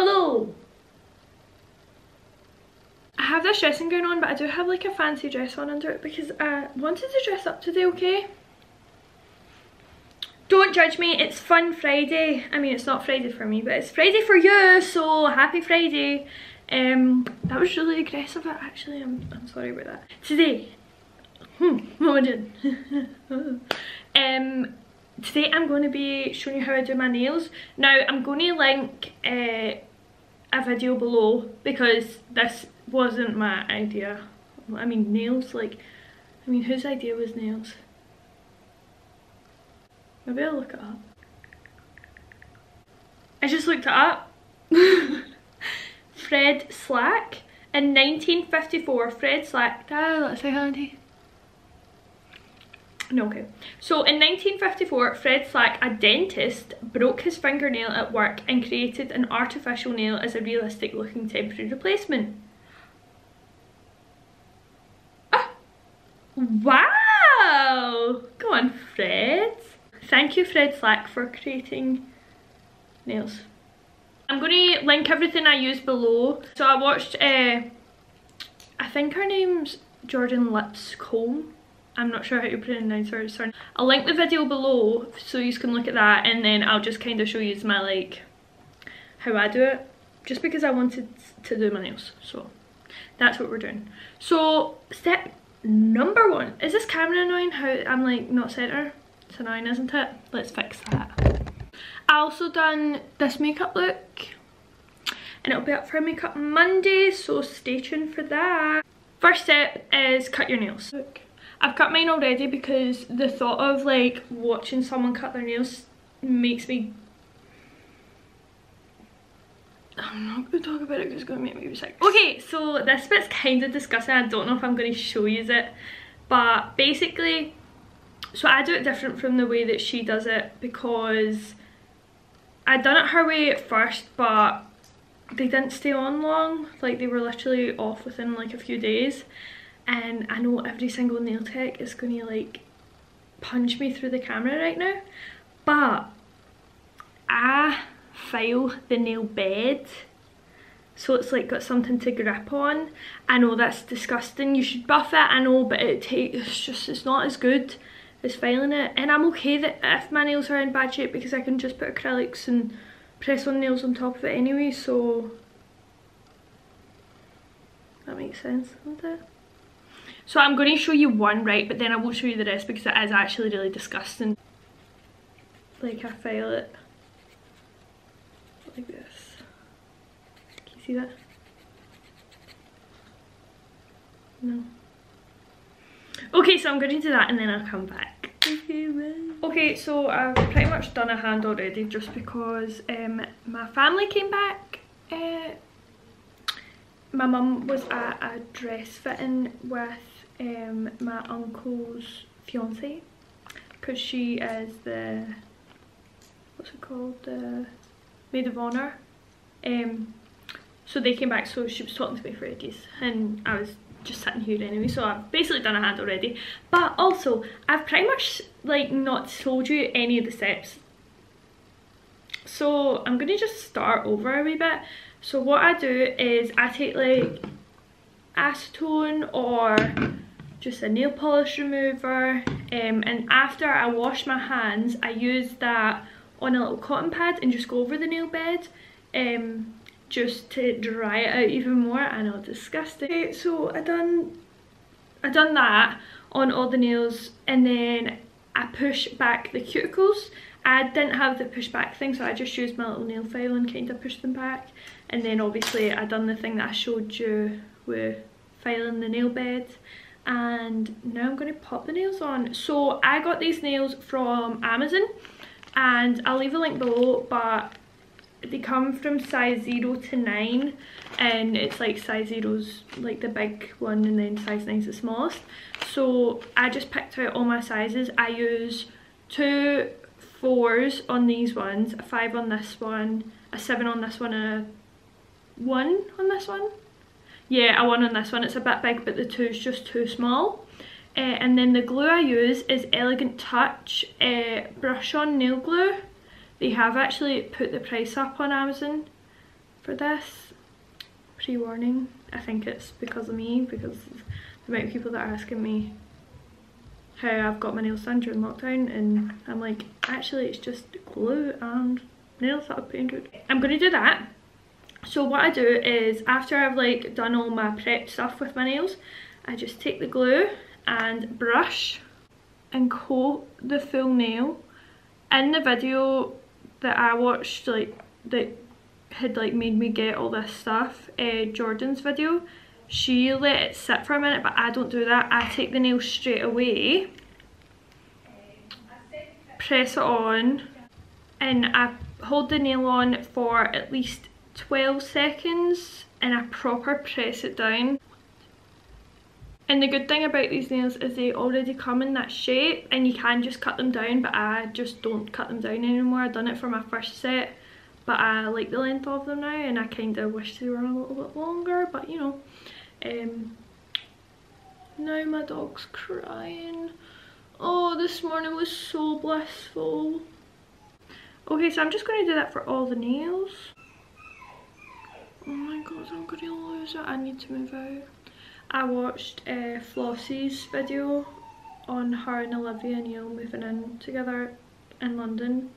Hello! I have this dressing gown on, but I do have like a fancy dress on under it because I wanted to dress up today, okay? Don't judge me, it's Fun Friday. I mean, it's not Friday for me, but it's Friday for you, so happy Friday. That was really aggressive, actually. I'm sorry about that. Today, what am I doing? Today I'm going to be showing you how I do my nails. Now, I'm going to link a video below because this wasn't my idea. I mean, nails, like, I mean, whose idea was nails? Maybe I'll look it up. I just looked it up. Fred Slack. In 1954, Fred Slack. Ah, let's say handy. No, okay. So in 1954, Fred Slack, a dentist, broke his fingernail at work and created an artificial nail as a realistic looking temporary replacement. Ah! Wow! Go on, Fred. Thank you, Fred Slack, for creating nails. I'm going to link everything I use below. So I watched, I think her name's Jordan Lutzcomb. I'm not sure how to pronounce her surname. I'll link the video below so you can look at that, and then I'll just kind of show you my, like, how I do it. Just because I wanted to do my nails, so that's what we're doing. So step number one. Is this camera annoying how I'm like not centre? It's annoying, isn't it? Let's fix that. I also done this makeup look and it'll be up for Makeup Monday, so stay tuned for that. First step is cut your nails. Look, I've cut mine already because the thought of like watching someone cut their nails makes me... I'm not going to talk about it because it's going to make me sick. Okay, so this bit's kind of disgusting. I don't know if I'm going to show you it, but basically... So I do it different from the way that she does it because I'd done it her way at first, but they didn't stay on long. Like, they were literally off within like a few days, and I know every single nail tech is going to like punch me through the camera right now, but I file the nail bed so it's like got something to grip on. I know that's disgusting, you should buff it, I know, but it takes, it's just, it's not as good is filing it, and I'm okay that if my nails are in bad shape because I can just put acrylics and press on nails on top of it anyway, so that makes sense, doesn't it? So I'm going to show you one, right, but then I won't show you the rest because it is actually really disgusting. Like, I file it like this. Can you see that? No. Okay, so I'm going to do that and then I'll come back. Okay, okay, so I've pretty much done a hand already just because my family came back. My mum was at a dress fitting with my uncle's fiancée because she is the, what's it called, the maid of honour. So they came back, so she was talking to me for ages and I was just sitting here anyway, so I've basically done a hand already, but also I've pretty much like not told you any of the steps, so I'm gonna just start over a wee bit. So what I do is I take like acetone or just a nail polish remover, and after I wash my hands I use that on a little cotton pad and just go over the nail bed, just to dry it out even more. I know, disgusting. Okay, so I done that on all the nails, and then I push back the cuticles. I didn't have the push back thing, so I just used my little nail file and kind of pushed them back, and then obviously I done the thing that I showed you with filing the nail bed, and now I'm going to pop the nails on. So I got these nails from Amazon and I'll leave a link below, but they come from size 0 to 9, and it's like size 0's like the big one and then size 9's the smallest. So I just picked out all my sizes. I use 2 4s on these ones, a 5 on this one, a 7 on this one, and a 1 on this one. Yeah, a 1 on this one. It's a bit big, but the 2's just too small. And then the glue I use is Elegant Touch brush on nail glue. They have actually put the price up on Amazon for this. Pre-warning, I think it's because of me, because the amount of people that are asking me how I've got my nails done during lockdown, and I'm like, actually it's just glue and nails that I've painted. I'm gonna do that. So what I do is, after I've like done all my prep stuff with my nails, I just take the glue and brush and coat the full nail. In the video that I watched, like that had like made me get all this stuff, Jordan's video, she let it sit for a minute, but I don't do that. I take the nail straight away, press it on, and I hold the nail on for at least 12 seconds and I proper press it down. And the good thing about these nails is they already come in that shape and you can just cut them down, but I just don't cut them down anymore. I've done it for my first set, but I like the length of them now, and I kind of wish they were a little bit longer, but you know. Now my dog's crying. Oh, this morning was so blissful. Okay, so I'm just going to do that for all the nails. Oh my god, I'm going to lose it. I need to move out. I watched Flossie's video on her and Olivia Neill moving in together in London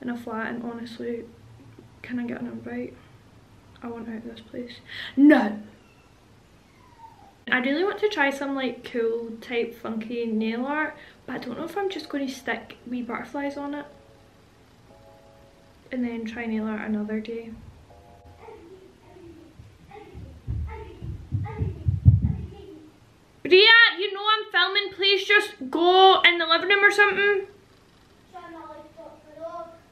in a flat, and honestly, can I get an invite? I want out of this place. No! I really want to try some like cool type funky nail art, but I don't know if I'm just going to stick wee butterflies on it and then try nail art another day. Ria, you know I'm filming, please just go in the living room or something.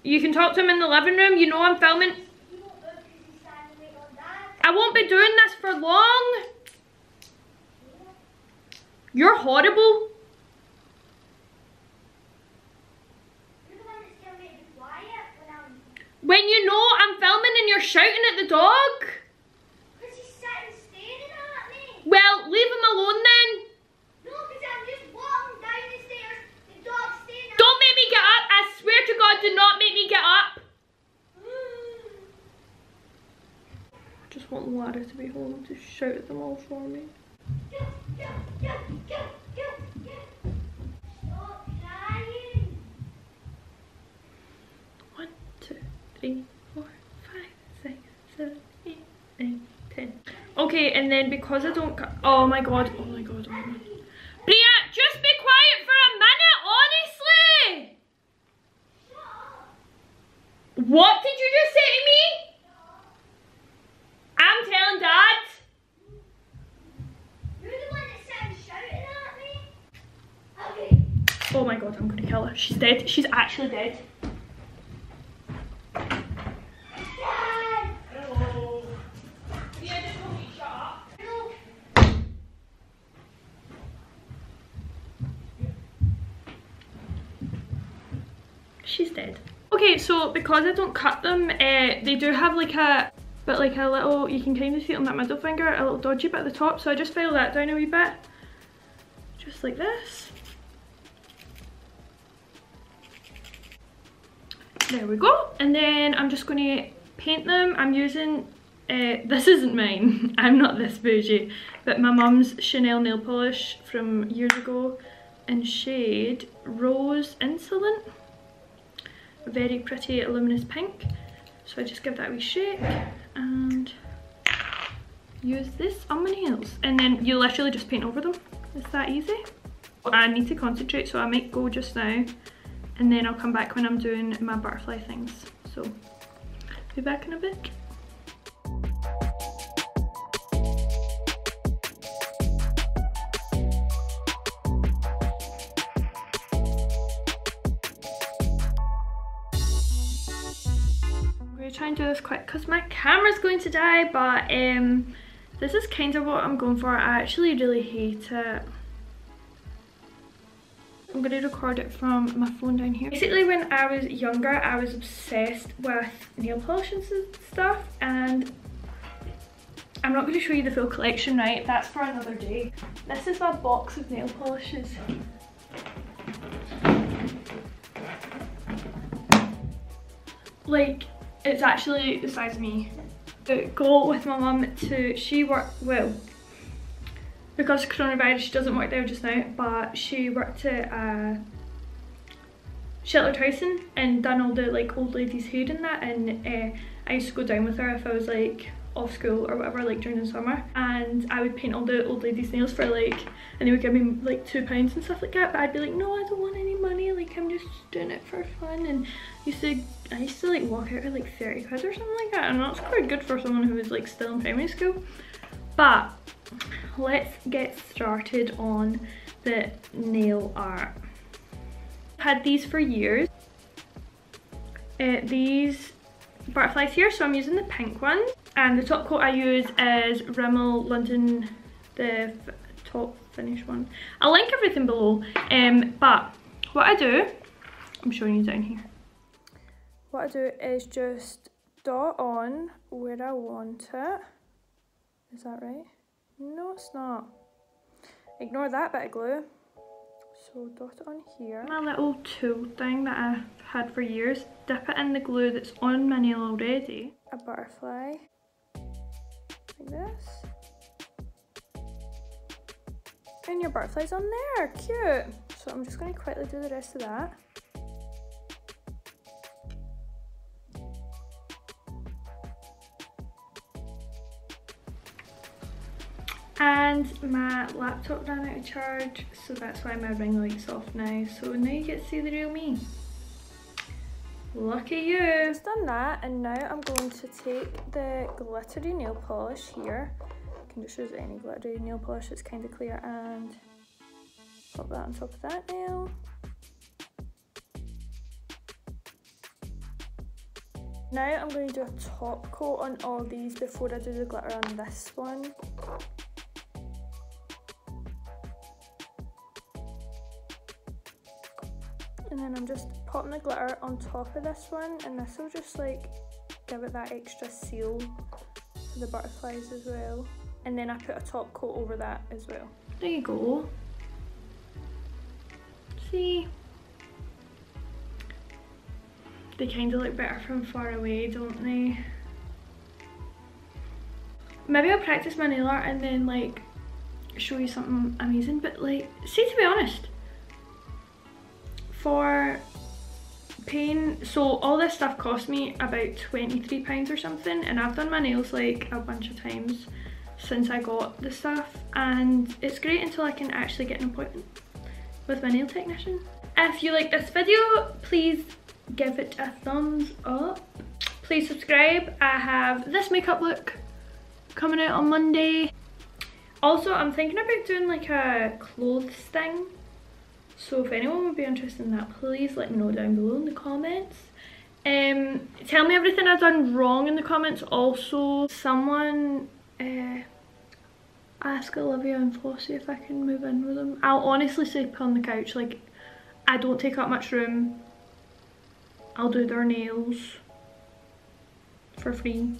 You can talk to him in the living room, you know I'm filming. I won't be doing this for long. You're horrible. When you know I'm filming and you're shouting at the dog. Well, leave him alone then. No, because I'm just walking down the stairs. The dog's staying up. Don't make me get up. I swear to God, do not make me get up. I just want Lara to be home to shout at them all for me. Go. Stop crying. 1, 2, 3, 4, 5, 6, 7, 8, 9. 10. Okay, and then because I don't... Oh my god. Bria, just be quiet for a minute, honestly! What did you just say to me? I'm telling Dad. You're the one that's sitting shouting at me. Okay. Oh my god, I'm gonna kill her. She's dead. She's actually dead. She's dead. Okay, so because I don't cut them, they do have like a bit like a little, you can kind of see it on that middle finger, a little dodgy bit at the top, so I just file that down a wee bit. Just like this. There we go. And then I'm just going to paint them. I'm using, this isn't mine, I'm not this bougie, but my mum's Chanel nail polish from years ago in shade Rose Insolent. Very pretty luminous pink, so I just give that a wee shake and use this on my nails, and then you literally just paint over them. It's that easy. I need to concentrate, so I might go just now and then I'll come back when I'm doing my butterfly things, so be back in a bit. Try and do this quick because my camera's going to die, but this is kind of what I'm going for. I actually really hate it. I'm going to record it from my phone down here. Basically, when I was younger, I was obsessed with nail polish and stuff, and I'm not going to show you the full collection, right? That's for another day. This is my box of nail polishes. Like, it's actually the size of me. go with my mum to, she worked, well, because of coronavirus she doesn't work there just now, but she worked at Shetland Housing and done all the like old ladies hair and that, and I used to go down with her if I was like off school or whatever, like during the summer, and I would paint all the old ladies nails for like, and they would give me like £2 and stuff like that, but I'd be like, no, I don't want any money, like I'm just doing it for fun. And I used to like walk out with like 30 quid or something like that, and that's quite good for someone who was like still in primary school. But let's get started on the nail art. Had these for years, these butterflies here, so I'm using the pink ones, and the top coat I use is Rimmel London, the top finish one. I'll link everything below, but what I do, I'm showing you down here, what I do is just dot on where I want it. Is that right? No, it's not. Ignore that bit of glue. So dot it on here. My little tool thing that I've had for years, dip it in the glue that's on my nail already. A butterfly, like this. And your butterfly's on there, cute. So I'm just going to quickly do the rest of that. And my laptop ran out of charge, so that's why my ring light's off now. So now you get to see the real me. Lucky you. I've done that, and now I'm going to take the glittery nail polish here. You can just use any glittery nail polish that's kind of clear, and pop that on top of that nail. Now I'm going to do a top coat on all these before I do the glitter on this one. And then I'm just popping the glitter on top of this one, and this will just like give it that extra seal for the butterflies as well. And then I put a top coat over that as well. There you go. See? They kind of look better from far away, don't they? Maybe I'll practice my nail art and then like show you something amazing, but like, see, to be honest, for pain, so all this stuff cost me about £23 or something, and I've done my nails like a bunch of times since I got the stuff, and it's great until I can actually get an appointment with my nail technician. If you like this video, please give it a thumbs up, please subscribe. I have this makeup look coming out on Monday. Also, I'm thinking about doing like a clothes thing, so if anyone would be interested in that, please let me know down below in the comments. Tell me everything I've done wrong in the comments. Also, someone ask Olivia and Flossie if I can move in with them. I'll honestly sleep on the couch, like I don't take up much room. I'll do their nails for free.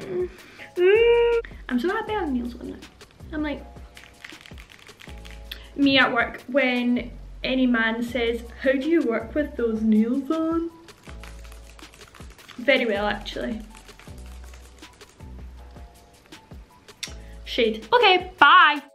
I'm so happy I have nails on it. I'm like, me at work, when any man says, how do you work with those nails on? Very well, actually. Shade. Okay, bye.